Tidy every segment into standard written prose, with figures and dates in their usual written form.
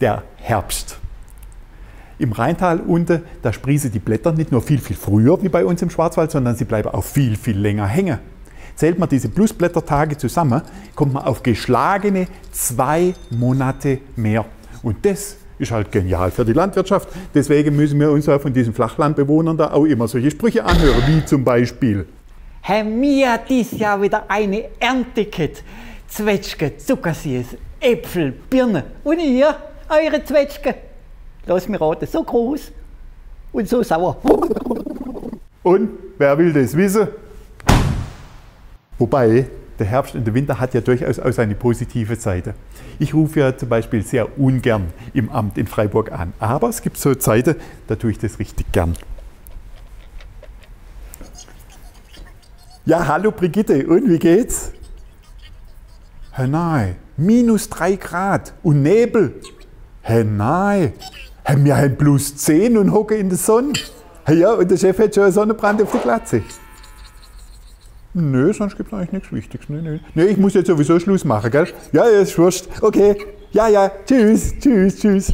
der Herbst. Im Rheintal unten, da sprießen die Blätter nicht nur viel, viel früher wie bei uns im Schwarzwald, sondern sie bleiben auch viel, viel länger hängen. Zählt man diese Plusblättertage zusammen, kommt man auf geschlagene 2 Monate mehr. Und das ist halt genial für die Landwirtschaft. Deswegen müssen wir uns ja von diesen Flachlandbewohnern da auch immer solche Sprüche anhören, wie zum Beispiel: Haben wir dieses Jahr wieder eine Ernte gehabt? Zwetschgen, Zuckersies, Äpfel, Birnen. Und ihr, eure Zwetschgen? Lass mich raten, so groß und so sauer. Und wer will das wissen? Wobei, der Herbst und der Winter hat ja durchaus auch seine positive Seite. Ich rufe ja zum Beispiel sehr ungern im Amt in Freiburg an. Aber es gibt so Zeiten, da tue ich das richtig gern. Ja, hallo Brigitte, und wie geht's? Hä nein, -3 Grad und Nebel. Hä nein, wir haben +10 und hocken in der Sonne. Hey, ja, und der Chef hat schon einen Sonnenbrand auf der Glatze. Nö, sonst gibt es eigentlich nichts Wichtiges. Nö, ich muss jetzt sowieso Schluss machen, gell? Ja, ja, ist wurscht. Okay, ja, tschüss, tschüss, tschüss.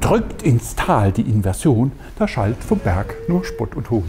Drückt ins Tal die Inversion, da schallt vom Berg nur Spott und Hohn.